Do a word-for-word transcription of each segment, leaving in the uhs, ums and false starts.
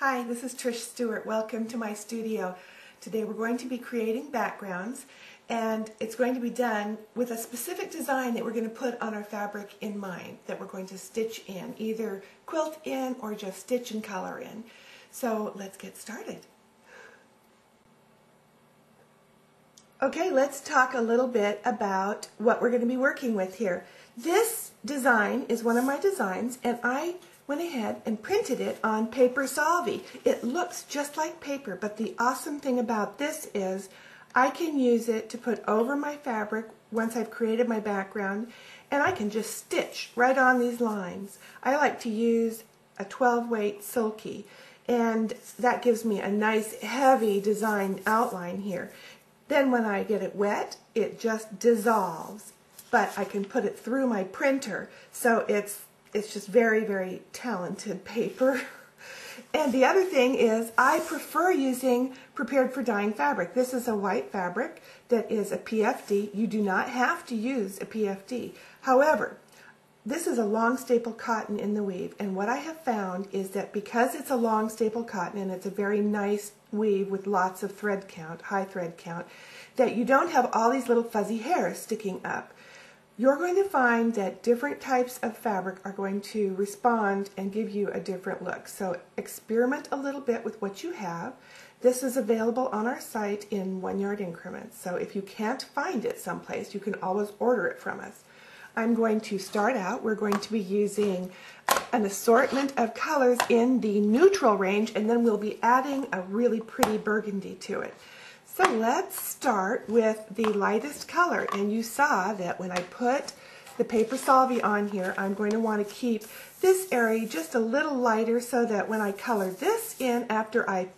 Hi, this is Trish Stewart. Welcome to my studio. Today we're going to be creating backgrounds, and it's going to be done with a specific design that we're going to put on our fabric in mind that we're going to stitch in, either quilt in or just stitch and color in. So let's get started. Okay, let's talk a little bit about what we're going to be working with here. This design is one of my designs, and I went ahead and printed it on Paper Solvy. It looks just like paper, but the awesome thing about this is I can use it to put over my fabric once I've created my background, and I can just stitch right on these lines. I like to use a twelve weight silky, and that gives me a nice heavy design outline here. Then when I get it wet, it just dissolves, but I can put it through my printer, so it's it's just very, very talented paper. And the other thing is I prefer using prepared for dyeing fabric. This is a white fabric that is a P F D. You do not have to use a P F D. However, this is a long staple cotton in the weave, and what I have found is that because it's a long staple cotton and it's a very nice weave with lots of thread count, high thread count, that you don't have all these little fuzzy hairs sticking up. You're going to find that different types of fabric are going to respond and give you a different look. So experiment a little bit with what you have. This is available on our site in one yard increments. So if you can't find it someplace, you can always order it from us. I'm going to start out. We're going to be using an assortment of colors in the neutral range, and then we'll be adding a really pretty burgundy to it. So let's start with the lightest color, and you saw that when I put the Paper Solvy on here, I'm going to want to keep this area just a little lighter so that when I color this in after I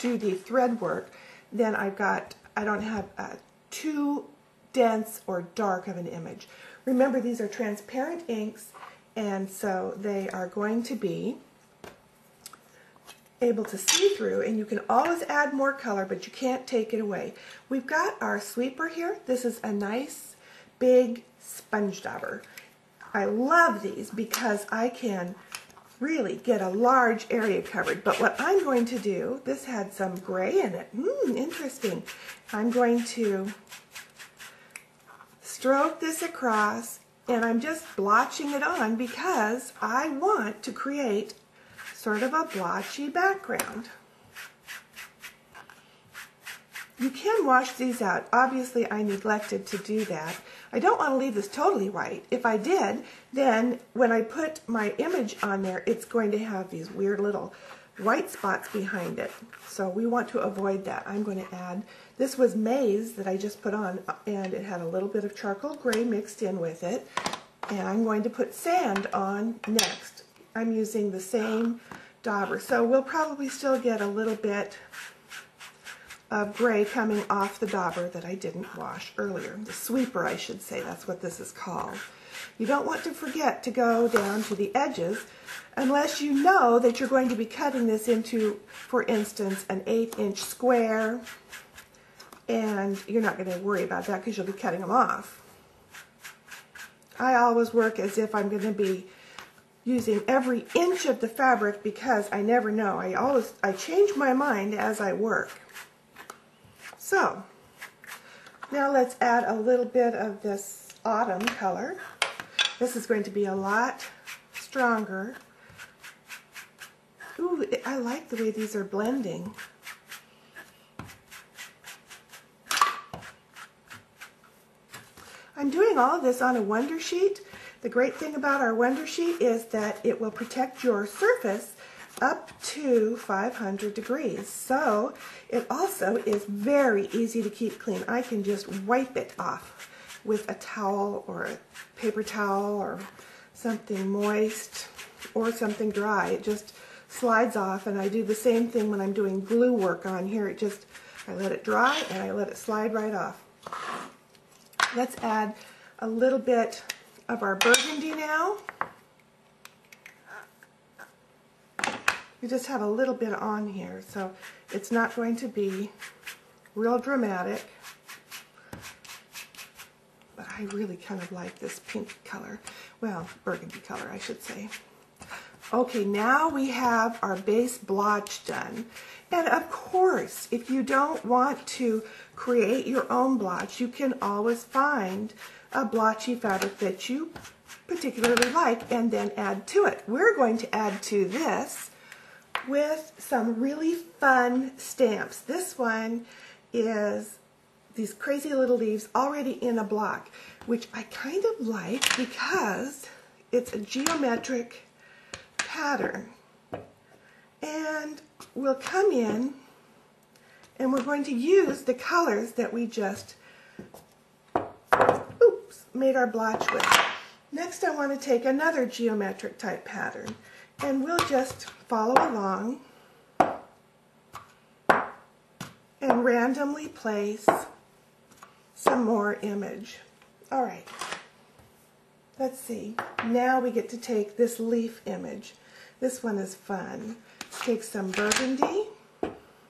do the thread work, then I've got, I don't have uh, too dense or dark of an image. Remember, these are transparent inks, and so they are going to be able to see through, and you can always add more color, but you can't take it away. We've got our sweeper here. This is a nice big sponge dauber. I love these because I can really get a large area covered, but what I'm going to do, this had some gray in it. Mmm, interesting. I'm going to stroke this across, and I'm just blotching it on because I want to create sort of a blotchy background. You can wash these out. Obviously, I neglected to do that. I don't want to leave this totally white. If I did, then when I put my image on there, it's going to have these weird little white spots behind it. So we want to avoid that. I'm going to add, this was maize that I just put on, and it had a little bit of charcoal gray mixed in with it. And I'm going to put sand on next. I'm using the same dauber, so we'll probably still get a little bit of gray coming off the dauber that I didn't wash earlier. The sweeper, I should say, that's what this is called. You don't want to forget to go down to the edges unless you know that you're going to be cutting this into, for instance, an eight inch square, and you're not going to worry about that because you'll be cutting them off. I always work as if I'm going to be using every inch of the fabric because I never know. I always, I change my mind as I work. So, now let's add a little bit of this autumn color. This is going to be a lot stronger. Ooh, I like the way these are blending. I'm doing all of this on a Wonder Sheet. The great thing about our Wonder Sheet is that it will protect your surface up to five hundred degrees. So it also is very easy to keep clean. I can just wipe it off with a towel or a paper towel or something moist or something dry. It just slides off, and I do the same thing when I'm doing glue work on here. It just, I let it dry and I let it slide right off. Let's add a little bit of our burgundy now. We just have a little bit on here, so it's not going to be real dramatic, but I really kind of like this pink color, well, burgundy color I should say. Okay, now we have our base blotch done. And of course, if you don't want to create your own blotch, you can always find a blotchy fabric that you particularly like and then add to it. We're going to add to this with some really fun stamps. This one is these crazy little leaves already in a block, which I kind of like because it's a geometric pattern. And we'll come in and we're going to use the colors that we just oops, made our blotch with. Next, I want to take another geometric type pattern, and we'll just follow along and randomly place some more image. All right, let's see. Now we get to take this leaf image. This one is fun. Take some burgundy,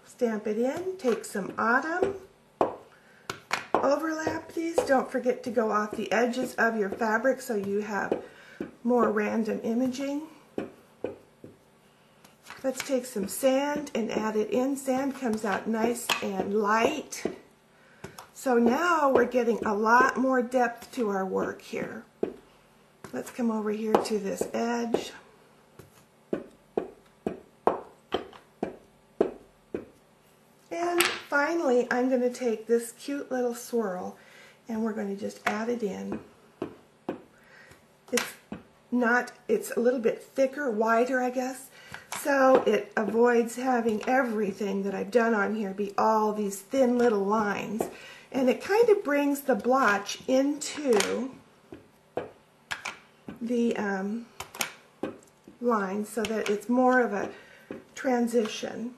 stamp it in, take some autumn, overlap these. Don't forget to go off the edges of your fabric so you have more random imaging. Let's take some sand and add it in. Sand comes out nice and light. So now we're getting a lot more depth to our work here. Let's come over here to this edge. And finally, I'm going to take this cute little swirl and we're going to just add it in. It's not, it's a little bit thicker, wider, I guess. So it avoids having everything that I've done on here be all these thin little lines. And it kind of brings the blotch into the um, line so that it's more of a transition.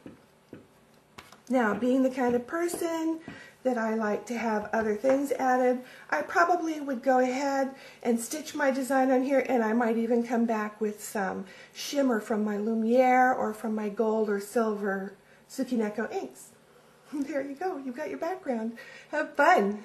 Now, being the kind of person that I like to have other things added, I probably would go ahead and stitch my design on here, and I might even come back with some shimmer from my Lumiere or from my gold or silver Tsukineko inks. There you go, you've got your background. Have fun!